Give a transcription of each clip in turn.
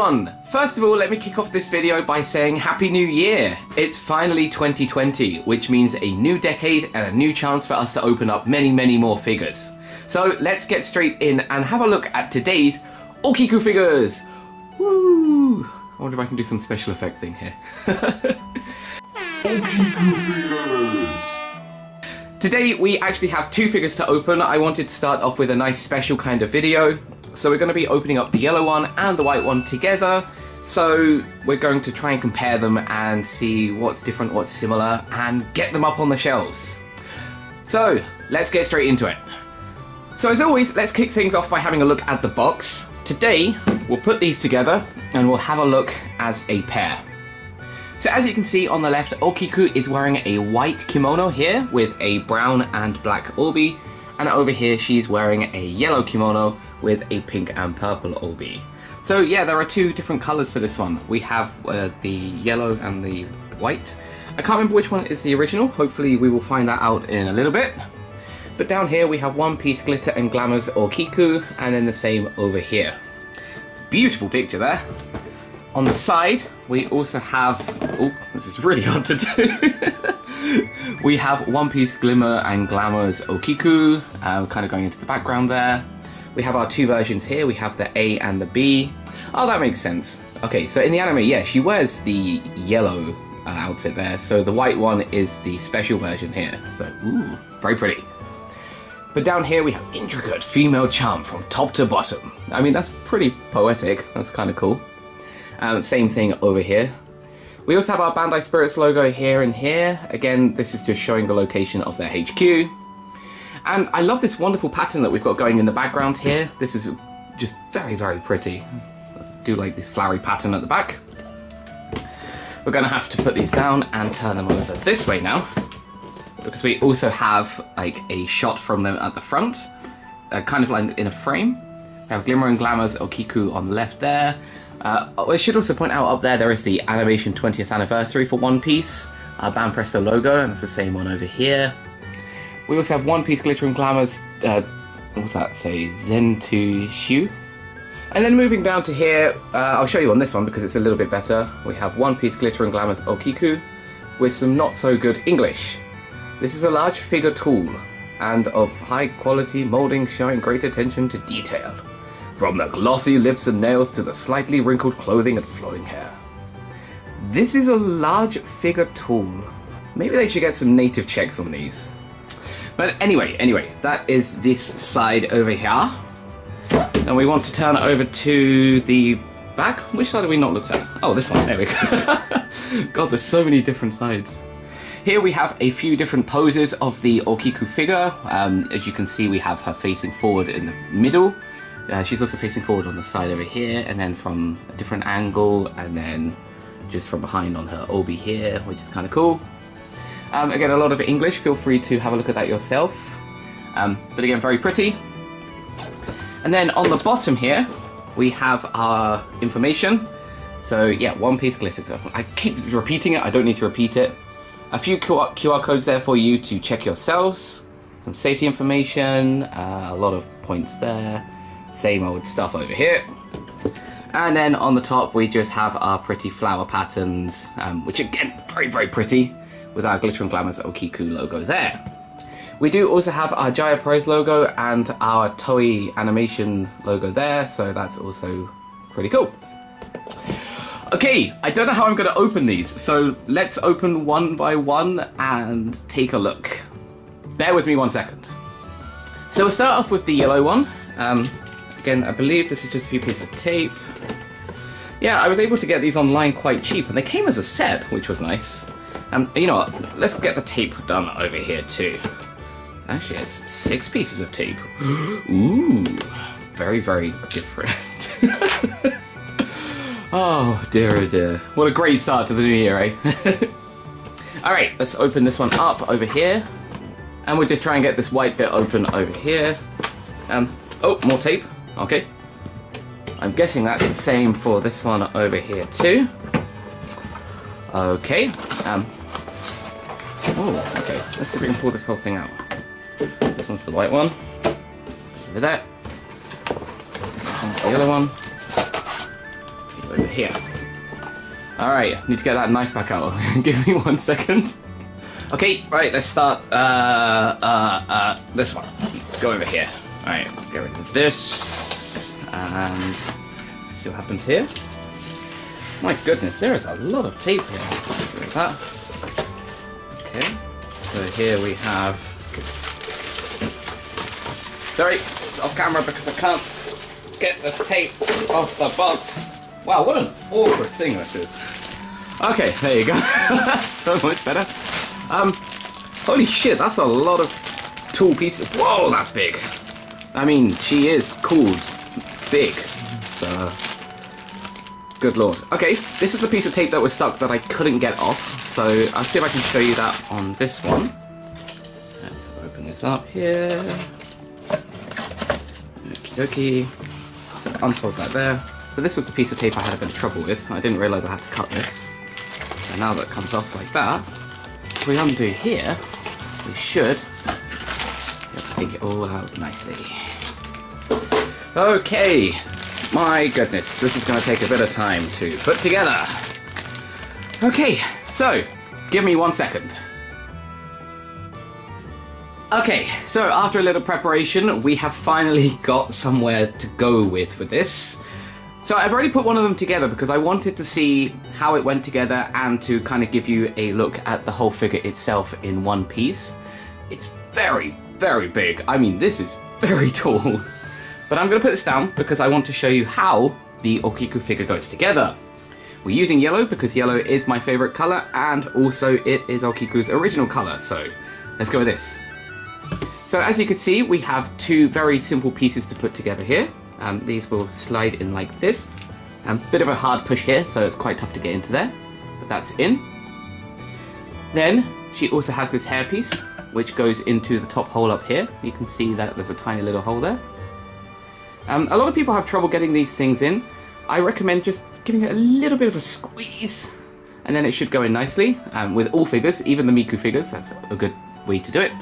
everyone! First of all, let me kick off this video by saying Happy New Year! It's finally 2020, which means a new decade and a new chance for us to open up many more figures. So let's get straight in and have a look at today's Okiku figures! Woo! I wonder if I can do some special effects thing here. Okiku figures! Today we actually have two figures to open. I wanted to start off with a nice special kind of video. So we're going to be opening up the yellow one and the white one together. So we're going to try and compare them and see what's different, what's similar, and get them up on the shelves. So let's get straight into it. So as always, let's kick things off by having a look at the box. Today we'll put these together and we'll have a look as a pair. So as you can see on the left, Okiku is wearing a white kimono here with a brown and black obi. And over here she's wearing a yellow kimono with a pink and purple obi. So yeah, there are two different colours for this one. We have the yellow and the white. I can't remember which one is the original, hopefully we will find that out in a little bit. But down here we have One Piece, Glitter and Glamours Okiku, and then the same over here. It's a beautiful picture there. On the side we also have, oh, this is really hard to do. We have One Piece, Glimmer and Glamours Okiku, kind of going into the background there. We have our two versions here, we have the A and the B. Oh, that makes sense. Okay, so in the anime, yeah, she wears the yellow outfit there, so the white one is the special version here. So, ooh, very pretty. But down here we have intricate female charm from top to bottom. I mean, that's pretty poetic, that's kind of cool. Same thing over here. We also have our Bandai Spirits logo here and here. Again, this is just showing the location of their HQ. And I love this wonderful pattern that we've got going in the background here. This is just very pretty. I do like this flowery pattern at the back. We're going to have to put these down and turn them over this way now, because we also have like a shot from them at the front, kind of like in a frame. We have Glimmer and Glamours Okiku on the left there. I should also point out up there is the animation 20th anniversary for One Piece, Banpresto logo, and it's the same one over here. We also have One Piece, Glitter and Glamours, what's that say, Zentoshu. And then moving down to here, I'll show you on this one because it's a little bit better. We have One Piece, Glitter and Glamours Okiku with some not so good English. This is a large figure tool and of high quality moulding showing great attention to detail. From the glossy lips and nails to the slightly wrinkled clothing and flowing hair. This is a large figure tool. Maybe they should get some native checks on these. But anyway, that is this side over here. And we want to turn over to the back. Which side have we not looked at? Oh, this one, there we go. God, there's so many different sides. Here we have a few different poses of the Okiku figure. As you can see, we have her facing forward in the middle. She's also facing forward on the side over here, and then from a different angle, and then just from behind on her obi here, which is kind of cool. Again, a lot of English, feel free to have a look at that yourself. But again, very pretty. And then on the bottom here, we have our information. So yeah, One Piece, Glitter. I keep repeating it, I don't need to repeat it. A few QR codes there for you to check yourselves. Some safety information, a lot of points there. Same old stuff over here. And then on the top we just have our pretty flower patterns, which again, very pretty, with our Glitter and Glamours Okiku logo there. We do also have our Jaya Prize logo and our Toei Animation logo there, so that's also pretty cool. Okay, I don't know how I'm going to open these, so let's open one by one and take a look. Bear with me 1 second. So we'll start off with the yellow one. Again, I believe this is just a few pieces of tape. Yeah, I was able to get these online quite cheap, and they came as a set, which was nice. You know what, let's get the tape done over here too. Actually, it's 6 pieces of tape. Ooh, very different. Oh dear, oh dear. What a great start to the new year, eh? Alright, let's open this one up over here. And we'll just try and get this white bit open over here. Oh, more tape. Okay. I'm guessing that's the same for this one over here too. Okay. Oh, okay. Let's see if we can pull this whole thing out. This one's the white one. Over there. This one's the yellow one. here. Alright, need to get that knife back out. Give me 1 second. Okay, right, let's start this one. Let's go over here. Alright, get rid of this. And see what happens here. My goodness, there is a lot of tape here. Let's get rid of that. Okay, so here we have... Sorry, it's off camera because I can't get the tape off the box. Wow, what an awkward thing this is. Okay, there you go. That's so much better. Holy shit, that's a lot of tool pieces. Whoa, that's big. I mean, she is called big. So, good lord. Okay, this is the piece of tape that was stuck that I couldn't get off. So, I'll see if I can show you that on this one. Let's open this up here. Okie dokie. So, unfold that there. So this was the piece of tape I had a bit of trouble with. I didn't realise I had to cut this. So now that it comes off like that, if we undo here, we should take it all out nicely. Okay, my goodness, this is going to take a bit of time to put together. Okay, so give me 1 second. Okay, so after a little preparation, we have finally got somewhere to go with this. So I've already put one of them together because I wanted to see how it went together and to kind of give you a look at the whole figure itself in one piece. It's very, very big. I mean, this is very tall. But I'm going to put this down because I want to show you how the Okiku figure goes together. We're using yellow because yellow is my favourite colour and also it is Okiku's original colour. So let's go with this. So as you can see, we have two very simple pieces to put together here. These will slide in like this. A bit of a hard push here, so it's quite tough to get into there, but that's in. Then she also has this hair piece, which goes into the top hole up here. You can see that there's a tiny little hole there. A lot of people have trouble getting these things in. I recommend just giving it a little bit of a squeeze, and then it should go in nicely. With all figures, even the Miku figures, that's a good way to do it.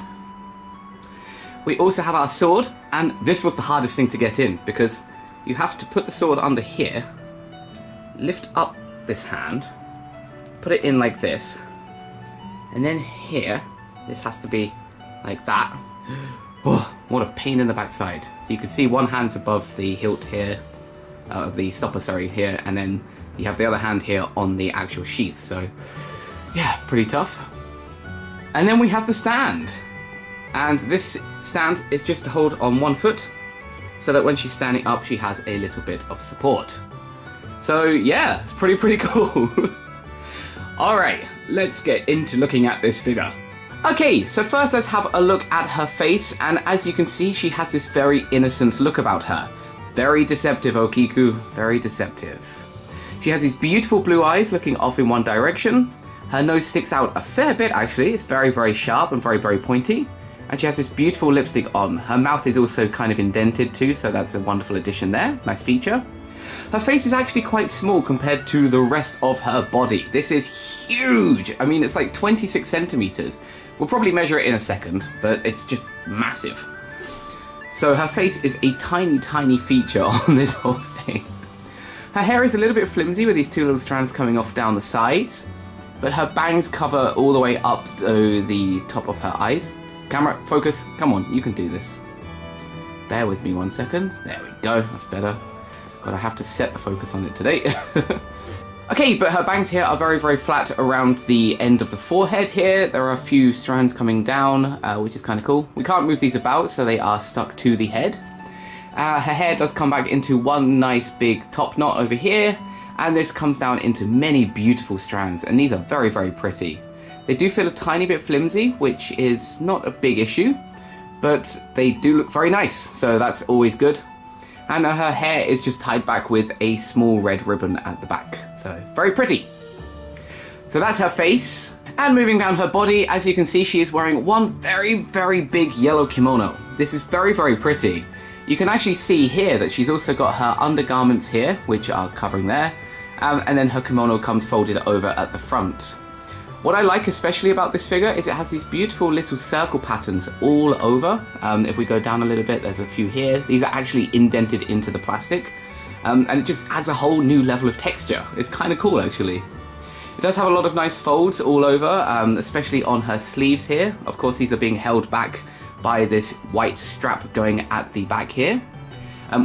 We also have our sword, and this was the hardest thing to get in because you have to put the sword under here, lift up this hand, put it in like this, and then here, this has to be like that. Oh, what a pain in the backside. So you can see one hand's above the hilt here, the stopper, sorry, here, and then you have the other hand here on the actual sheath. So yeah, pretty tough. And then we have the stand. And this stand is just to hold on 1 foot so that when she's standing up she has a little bit of support. So yeah, it's pretty cool. Alright, let's get into looking at this figure. Okay, so first let's have a look at her face, and as you can see she has this very innocent look about her. Very deceptive, Okiku, very deceptive. She has these beautiful blue eyes looking off in one direction. Her nose sticks out a fair bit actually, it's very very sharp and very very pointy. And she has this beautiful lipstick on. Her mouth is also kind of indented too, so that's a wonderful addition there. Nice feature. Her face is actually quite small compared to the rest of her body. This is huge! I mean, it's like 26 centimeters. We'll probably measure it in a second, but it's just massive. So her face is a tiny, tiny feature on this whole thing. Her hair is a little bit flimsy with these two little strands coming off down the sides, but her bangs cover all the way up to the top of her eyes. Camera, focus, come on, you can do this. Bear with me 1 second. There we go, that's better. God, I have to set the focus on it today. Okay, but her bangs here are very, very flat around the end of the forehead here. There are a few strands coming down, which is kind of cool. We can't move these about, so they are stuck to the head. Her hair does come back into one nice big top knot over here, and this comes down into many beautiful strands, and these are very, very pretty. They do feel a tiny bit flimsy, which is not a big issue, but they do look very nice, so that's always good. And her hair is just tied back with a small red ribbon at the back, so very pretty. So that's her face. And moving down her body, as you can see, she is wearing one very, very big yellow kimono. This is very, very pretty. You can actually see here that she's also got her undergarments here, which are covering there, and then her kimono comes folded over at the front. What I like especially about this figure is it has these beautiful little circle patterns all over. If we go down a little bit, there's a few here. These are actually indented into the plastic. and it just adds a whole new level of texture. It's kind of cool, actually. It does have a lot of nice folds all over, especially on her sleeves here. Of course, these are being held back by this white strap going at the back here,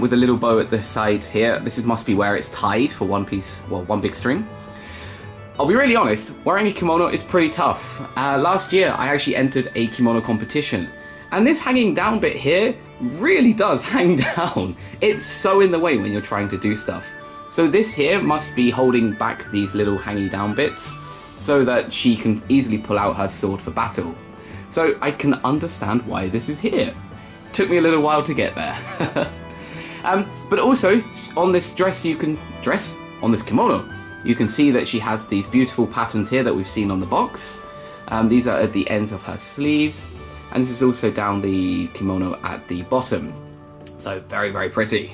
with a little bow at the side here. This must be where it's tied for one piece, well, one big string. I'll be really honest, wearing a kimono is pretty tough. Last year, I actually entered a kimono competition, and this hanging down bit here really does hang down. It's so in the way when you're trying to do stuff. So this here must be holding back these little hanging down bits so that she can easily pull out her sword for battle. So I can understand why this is here. Took me a little while to get there. But also on this dress, on this kimono, you can see that she has these beautiful patterns here that we've seen on the box. These are at the ends of her sleeves, and this is also down the kimono at the bottom. So very, very pretty.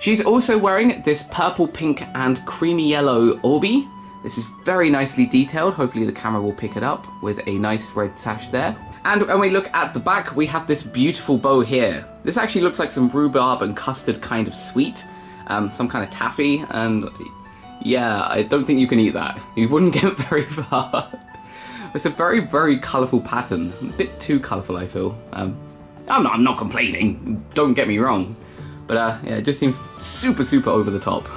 She's also wearing this purple, pink and creamy yellow obi. This is very nicely detailed, hopefully the camera will pick it up, with a nice red sash there. And when we look at the back, we have this beautiful bow here. This actually looks like some rhubarb and custard kind of sweet, some kind of taffy, and yeah, I don't think you can eat that. You wouldn't get very far. It's a very, very colourful pattern, a bit too colourful I feel. I'm not complaining, don't get me wrong. But yeah, it just seems super, super over the top.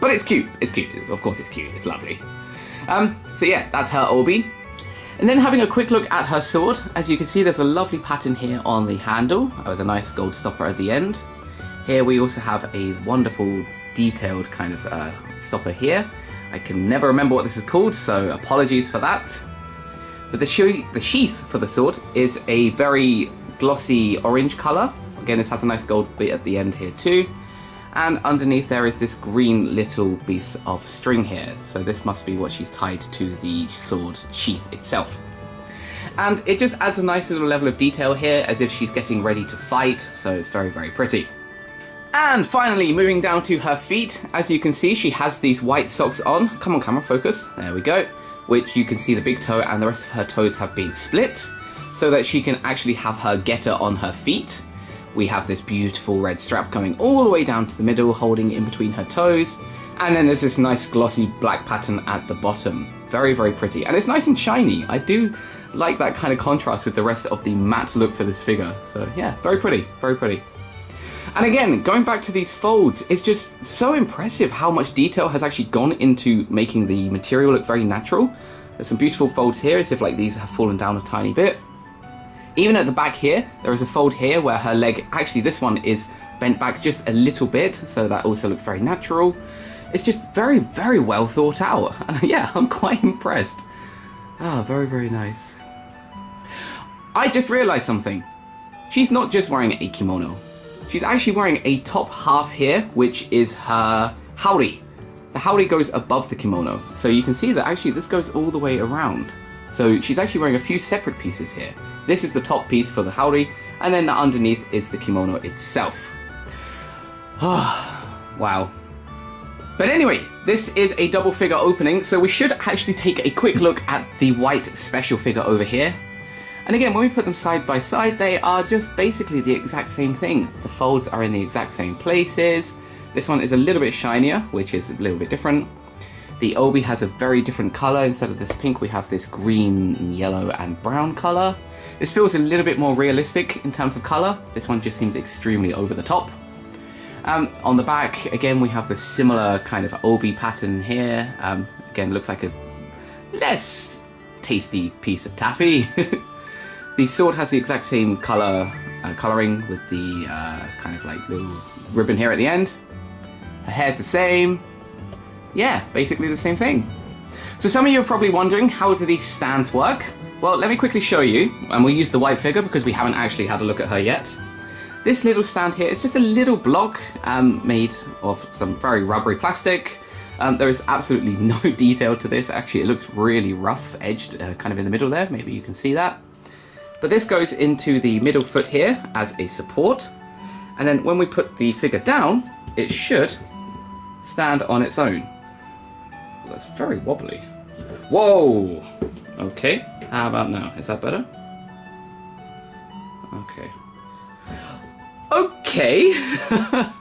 But it's cute, Of course it's cute, it's lovely. So yeah, that's her obi. And then having a quick look at her sword, as you can see there's a lovely pattern here on the handle, with a nice gold stopper at the end. Here we also have a wonderful detailed kind of stopper here. I can never remember what this is called, so apologies for that. But the sheath for the sword is a very glossy orange colour. Again, this has a nice gold bit at the end here too, and underneath there is this green little piece of string here, so this must be what she's tied to the sword sheath itself. And it just adds a nice little level of detail here, as if she's getting ready to fight, so it's very, very pretty. And finally, moving down to her feet, as you can see she has these white socks on. Come on camera, focus, there we go. Which you can see the big toe and the rest of her toes have been split, so that she can actually have her getter on her feet. We have this beautiful red strap coming all the way down to the middle, holding in between her toes. And then there's this nice glossy black pattern at the bottom. Very, very pretty. And it's nice and shiny. I do like that kind of contrast with the rest of the matte look for this figure. So yeah, very pretty, very pretty. And again, going back to these folds, it's just so impressive how much detail has actually gone into making the material look very natural. There's some beautiful folds here, as if like these have fallen down a tiny bit. Even at the back here, there is a fold here where her leg, actually this one is bent back just a little bit, so that also looks very natural. It's just very, very well thought out. Yeah, I'm quite impressed. Ah, very, very nice. I just realised something. She's not just wearing a kimono. She's actually wearing a top half here, which is her haori. The haori goes above the kimono, so you can see that actually this goes all the way around. So she's actually wearing a few separate pieces here. This is the top piece for the haori, and then the underneath is the kimono itself. Wow. But anyway, this is a double figure opening, so we should actually take a quick look at the white special figure over here. And again, when we put them side by side, they are just basically the exact same thing. The folds are in the exact same places. This one is a little bit shinier, which is a little bit different. The obi has a very different colour. Instead of this pink, we have this green, yellow and brown colour. This feels a little bit more realistic in terms of colour. This one just seems extremely over the top. On the back, again, we have the similar kind of obi pattern here. Again, looks like a less tasty piece of taffy. The sword has the exact same colour colouring with the kind of like little ribbon here at the end. Her hair's the same. Yeah, basically the same thing. So some of you are probably wondering, how do these stands work? Well, let me quickly show you, and we'll use the white figure because we haven't actually had a look at her yet. This little stand here is just a little block made of some very rubbery plastic. There is absolutely no detail to this. Actually, it looks really rough edged, kind of in the middle there. Maybe you can see that. But this goes into the middle foot here as a support. And then when we put the figure down, it should stand on its own. That's very wobbly. Whoa! Okay, how about now? Is that better? Okay. Okay!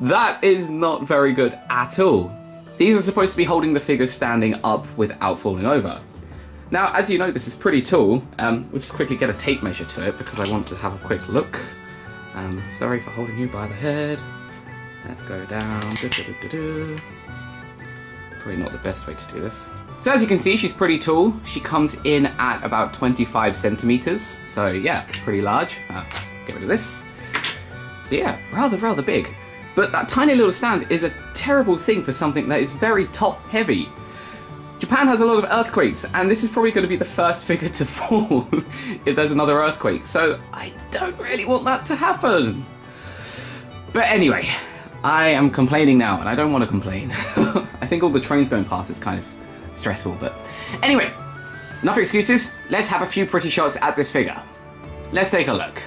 That is not very good at all. These are supposed to be holding the figures standing up without falling over. Now, as you know, this is pretty tall. We'll just quickly get a tape measure to it because I want to have a quick look. Sorry for holding you by the head. Let's go down. Probably not the best way to do this. So as you can see, she's pretty tall. She comes in at about 25 centimeters. So yeah, pretty large. Get rid of this. So yeah, rather big. But that tiny little stand is a terrible thing for something that is very top heavy. Japan has a lot of earthquakes, and this is probably going to be the first figure to fall if there's another earthquake, so I don't really want that to happen. But anyway, I am complaining now, and I don't want to complain. I think all the trains going past is kind of stressful, but anyway, enough excuses. Let's have a few pretty shots at this figure. Let's take a look.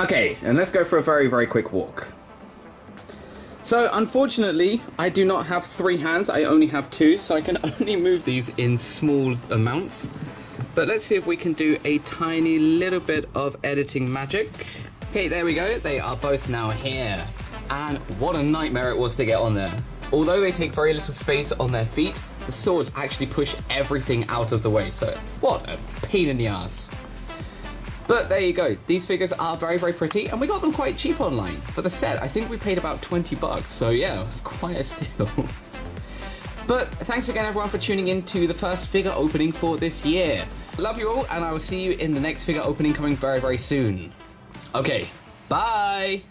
Okay, and let's go for a very quick walk. So unfortunately, I do not have three hands, I only have two, so I can only move these in small amounts. But let's see if we can do a tiny little bit of editing magic. Okay, there we go, they are both now here. And what a nightmare it was to get on there. Although they take very little space on their feet, the swords actually push everything out of the way, so what a pain in the ass. But there you go, these figures are very pretty, and we got them quite cheap online. For the set, I think we paid about 20 bucks, so yeah, it was quite a steal. But thanks again everyone for tuning in to the first figure opening for this year. Love you all, and I will see you in the next figure opening coming very soon. Okay, bye!